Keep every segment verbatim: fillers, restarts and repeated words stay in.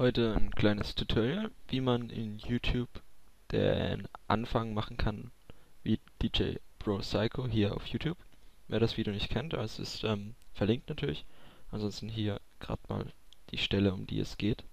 Heute ein kleines Tutorial, wie man in YouTube den Anfang machen kann wie D J Pro Psycho hier auf YouTube. Wer das Video nicht kennt, es ist ähm, verlinkt natürlich. Ansonsten hier gerade mal die Stelle, um die es geht.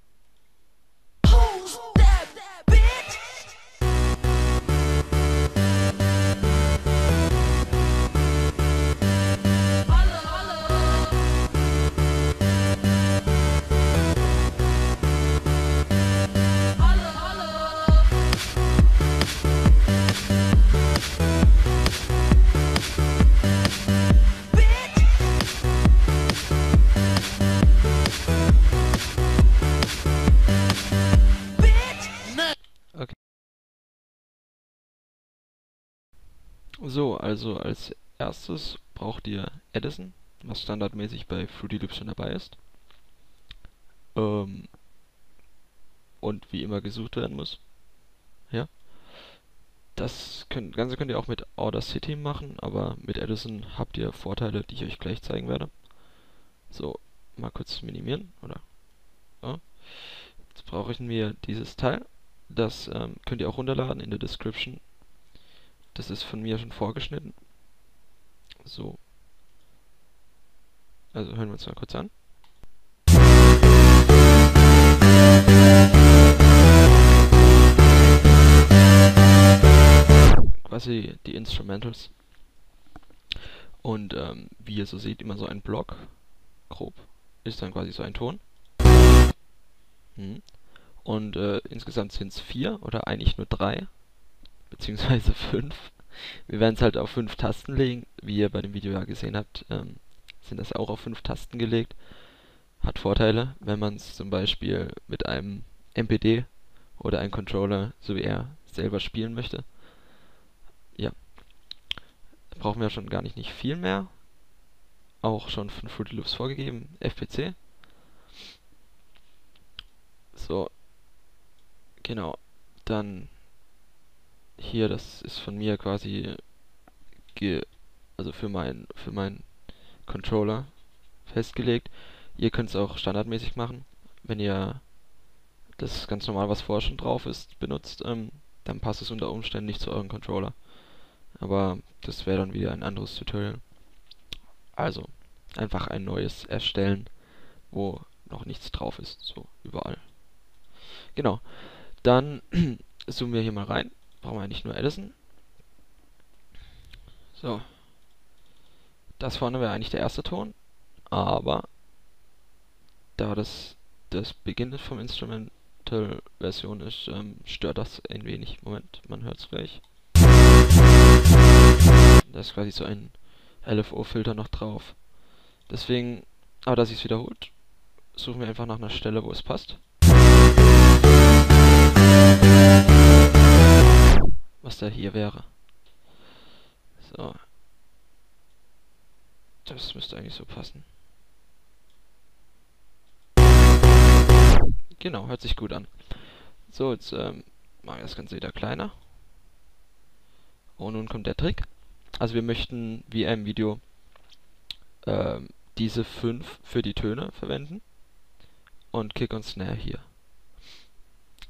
So, also als erstes braucht ihr Edison, was standardmäßig bei Fruity Loops schon dabei ist. Ähm, und wie immer gesucht werden muss. Ja. Das könnt, Ganze könnt ihr auch mit Order City machen, aber mit Edison habt ihr Vorteile, die ich euch gleich zeigen werde. So, mal kurz minimieren, oder? Ja. Jetzt brauche ich mir dieses Teil. Das ähm, könnt ihr auch runterladen in der Description. Das ist von mir schon vorgeschnitten. So. Also hören wir uns mal kurz an. Quasi die Instrumentals. Und ähm, wie ihr so seht, immer so ein Block. Grob. Ist dann quasi so ein Ton. Hm. Und äh, insgesamt sind es vier oder eigentlich nur drei. Beziehungsweise fünf. Wir werden es halt auf fünf Tasten legen. Wie ihr bei dem Video ja gesehen habt, ähm, sind das auch auf fünf Tasten gelegt. Hat Vorteile, wenn man es zum Beispiel mit einem M P D oder einem Controller, so wie er, selber spielen möchte. Ja. Da brauchen wir schon gar nicht, nicht viel mehr. Auch schon von Fruity Loops vorgegeben. F P C. So. Genau. Dann... Hier, das ist von mir quasi, ge also für meinen für meinen Controller festgelegt. Ihr könnt es auch standardmäßig machen, wenn ihr das ganz normal, was vorher schon drauf ist, benutzt, ähm, dann passt es unter Umständen nicht zu eurem Controller. Aber das wäre dann wieder ein anderes Tutorial. Also, einfach ein neues erstellen, wo noch nichts drauf ist, so überall. Genau, dann zoomen wir hier mal rein. Brauchen wir eigentlich nur Edison. So. Das vorne wäre eigentlich der erste Ton, aber da das das Beginn vom Instrumental-Version ist, ähm, stört das ein wenig. Moment, man hört es gleich. Da ist quasi so ein L F O-Filter noch drauf. Deswegen, aber da sich es wiederholt, suchen wir einfach nach einer Stelle, wo es passt. Was da hier wäre. So. Das müsste eigentlich so passen. Genau, hört sich gut an. So, jetzt ähm, mache ich das Ganze wieder kleiner. Und nun kommt der Trick. Also wir möchten, wie im Video, ähm, diese fünf für die Töne verwenden. Und Kick und Snare hier.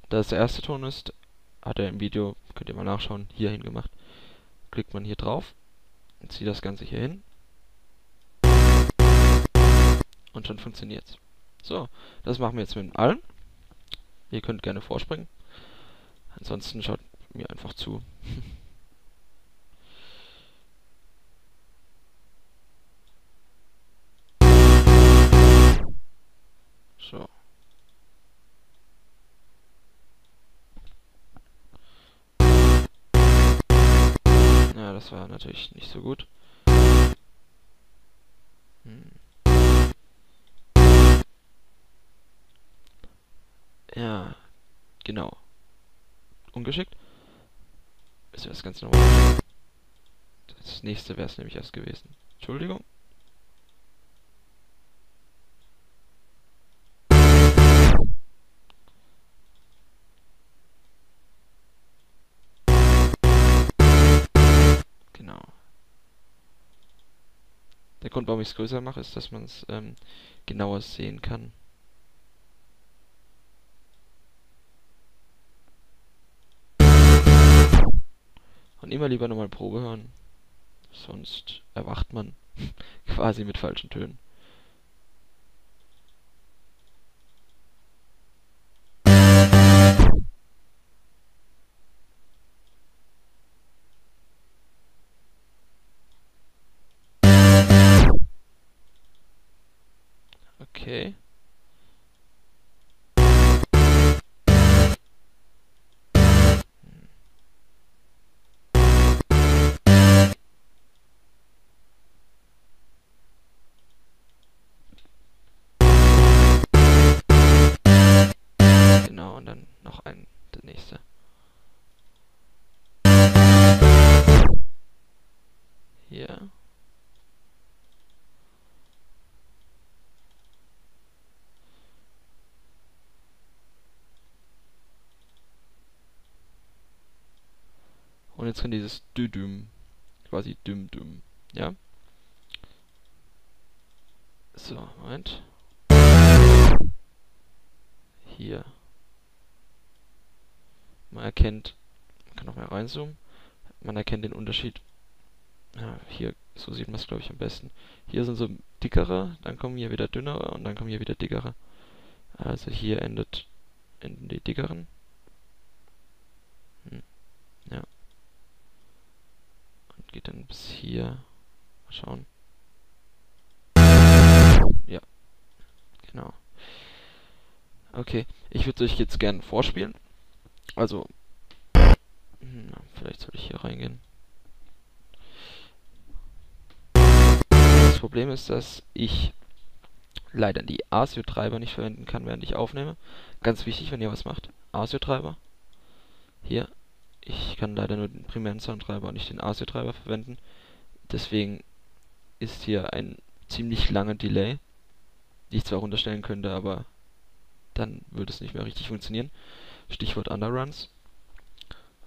Da es der erste Ton ist, hat er im Video, könnt ihr mal nachschauen, hier hin gemacht. Klickt man hier drauf, zieht das Ganze hier hin. Und schon funktioniert's. So, das machen wir jetzt mit allen. Ihr könnt gerne vorspringen. Ansonsten schaut mir einfach zu. So. Das war natürlich nicht so gut. Hm. Ja, genau. Ungeschickt. Ist ja das ganz normal. Das nächste wäre es nämlich erst gewesen. Entschuldigung. Der Grund, warum ich es größer mache, ist, dass man es ähm, genauer sehen kann. und immer lieber nochmal Probe hören. Sonst erwacht man quasi mit falschen Tönen. Okay. Genau, und dann noch ein, der nächste. Hier. Und jetzt kann dieses Dü-Düm, quasi Düm-Düm, ja? So, Moment. Hier. Man erkennt, man kann noch mal reinzoomen, man erkennt den Unterschied. Ja, hier, so sieht man es, glaube ich, am besten. Hier sind so dickere, dann kommen hier wieder dünnere und dann kommen hier wieder dickere. Also hier endet, enden die dickeren. Hm. Ja. Geht dann bis hier. Mal schauen. Ja. Genau. Okay. Ich würde es euch jetzt gerne vorspielen. Also. Na, vielleicht soll ich hier reingehen. Das Problem ist, dass ich leider die ASIO-Treiber nicht verwenden kann, während ich aufnehme. Ganz wichtig, wenn ihr was macht. ASIO-Treiber. Hier. Ich kann leider nur den primären Soundtreiber und nicht den ASIO-Treiber verwenden. Deswegen ist hier ein ziemlich langer Delay, die ich zwar runterstellen könnte, aber dann würde es nicht mehr richtig funktionieren. Stichwort Underruns.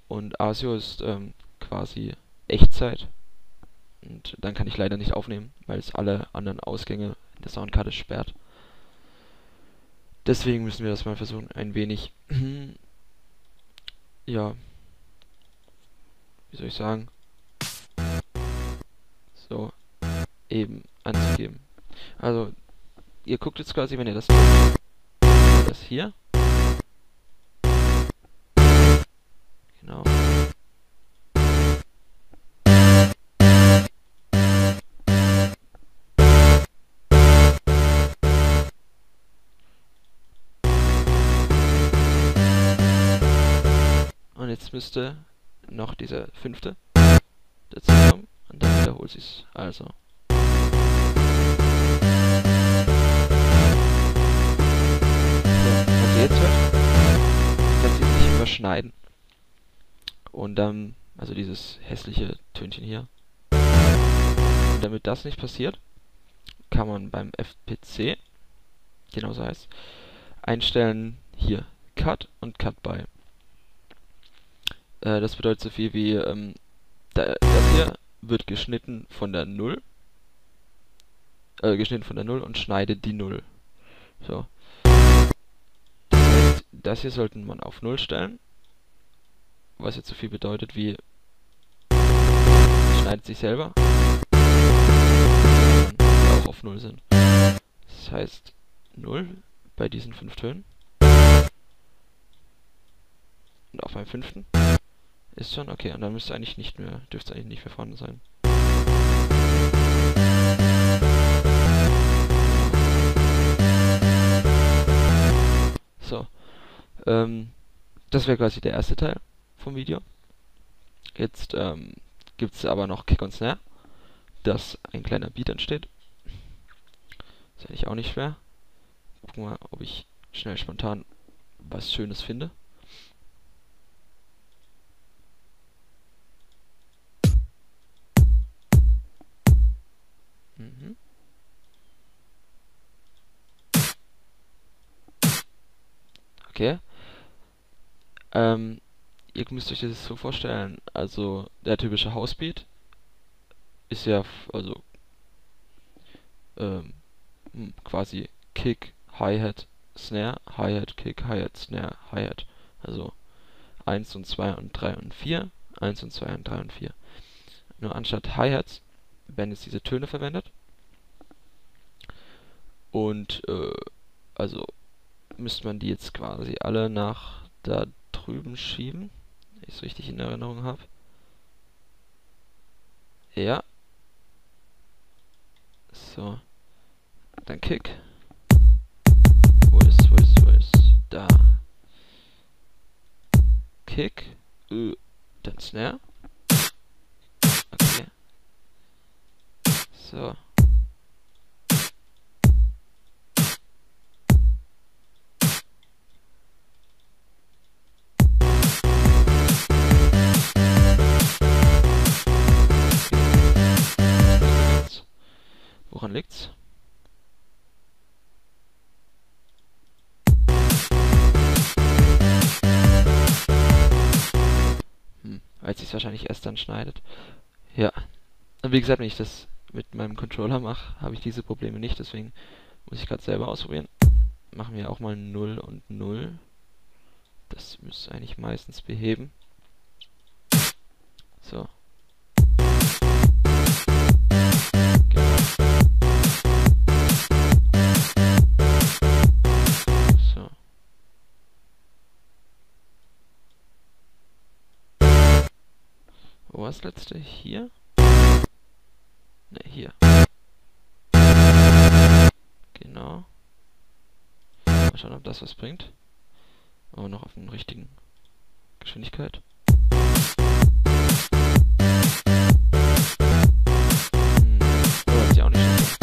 Und ASIO ist ähm, quasi Echtzeit. Und dann kann ich leider nicht aufnehmen, weil es alle anderen Ausgänge der Soundkarte sperrt. Deswegen müssen wir das mal versuchen, ein wenig... ja... wie soll ich sagen, so eben anzugeben. Also, ihr guckt jetzt quasi, wenn ihr das das hier, genau, und jetzt müsste noch dieser fünfte dazu kommen und dann wiederholt sich's. Also. Was ihr jetzt hört, kann sich nicht überschneiden. Und dann, ähm, also dieses hässliche Tönchen hier. Und damit das nicht passiert, kann man beim F P C, genau so heißt, einstellen hier Cut und Cut by. Das bedeutet so viel wie, ähm, da, das hier wird geschnitten von der null, äh, geschnitten von der null und schneidet die null. So. Das heißt, das hier sollten man auf null stellen, was jetzt so viel bedeutet wie, schneidet sich selber, auch auf null sind. Das heißt, null bei diesen fünf Tönen und auf meinem fünften. Ist schon okay, und dann müsste eigentlich nicht mehr, dürfte es eigentlich nicht mehr vorhanden sein. So, ähm, das wäre quasi der erste Teil vom Video. Jetzt ähm, gibt es aber noch Kick und Snare, dass ein kleiner Beat entsteht. Ist eigentlich auch nicht schwer. Gucken wir mal, ob ich schnell spontan was Schönes finde. Mhm. Okay. Ähm, ihr müsst euch das so vorstellen. Also der typische Housebeat ist ja also ähm, quasi Kick, Hi-Hat, Snare, Hi-Hat, Kick, Hi-Hat, Snare, Hi-Hat. Also eins und zwei und drei und vier eins und zwei und drei und vier. Nur anstatt Hi-Hats werden jetzt diese Töne verwendet. Und äh, also müsste man die jetzt quasi alle nach da drüben schieben, wenn ich es richtig in Erinnerung habe. Ja. So. Dann Kick. Wo ist, wo ist, wo ist? Da. Kick. Äh, dann Snare. Okay. So. Woran liegt's? Hm, weil es sich wahrscheinlich erst dann schneidet. Ja. Und wie gesagt, wenn ich das mit meinem Controller mache, habe ich diese Probleme nicht, deswegen muss ich gerade selber ausprobieren. Machen wir auch mal null und null. Das müsste eigentlich meistens beheben. So. Wo war das letzte? Hier? Ne, hier. Genau. Mal schauen, ob das was bringt. Aber noch auf der richtigen Geschwindigkeit. Hm. Oh, ist ja auch nicht schlecht.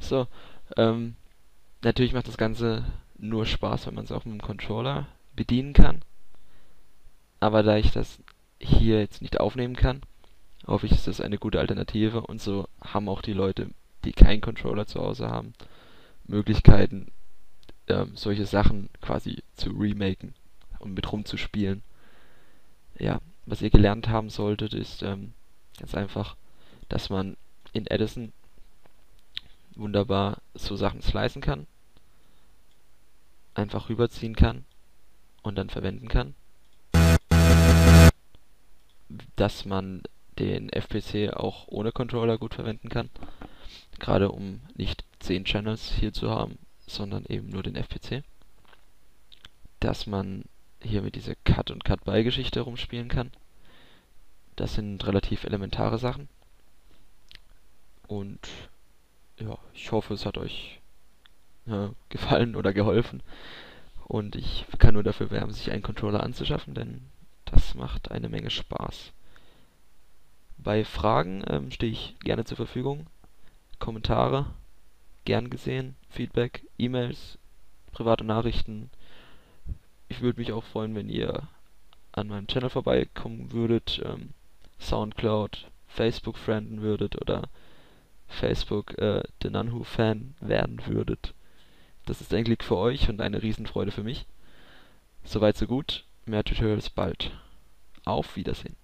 So, ähm, natürlich macht das Ganze nur Spaß, wenn man es auch mit dem Controller bedienen kann. Aber da ich das hier jetzt nicht aufnehmen kann, hoffe ich, ist das eine gute Alternative. Und so haben auch die Leute, die keinen Controller zu Hause haben, Möglichkeiten, ähm, solche Sachen quasi zu remaken und mit rumzuspielen. Ja, was ihr gelernt haben solltet, ist ähm, ganz einfach, dass man in Edison wunderbar so Sachen slicen kann, einfach rüberziehen kann und dann verwenden kann. Dass man den F P C auch ohne Controller gut verwenden kann, gerade um nicht zehn Channels hier zu haben, sondern eben nur den F P C. Dass man hier mit dieser Cut- und Cut-By-Geschichte rumspielen kann. Das sind relativ elementare Sachen. Und ja, ich hoffe, es hat euch ja, gefallen oder geholfen. Und ich kann nur dafür werben, sich einen Controller anzuschaffen, denn das macht eine Menge Spaß. Bei Fragen ähm, stehe ich gerne zur Verfügung. Kommentare, gern gesehen, Feedback, E-Mails, private Nachrichten. Ich würde mich auch freuen, wenn ihr an meinem Channel vorbeikommen würdet, ähm, SoundCloud, Facebook frienden würdet oder Facebook äh, TheNonWho-Fan werden würdet. Das ist ein Glück für euch und eine Riesenfreude für mich. Soweit so gut, mehr Tutorials bald. Auf Wiedersehen.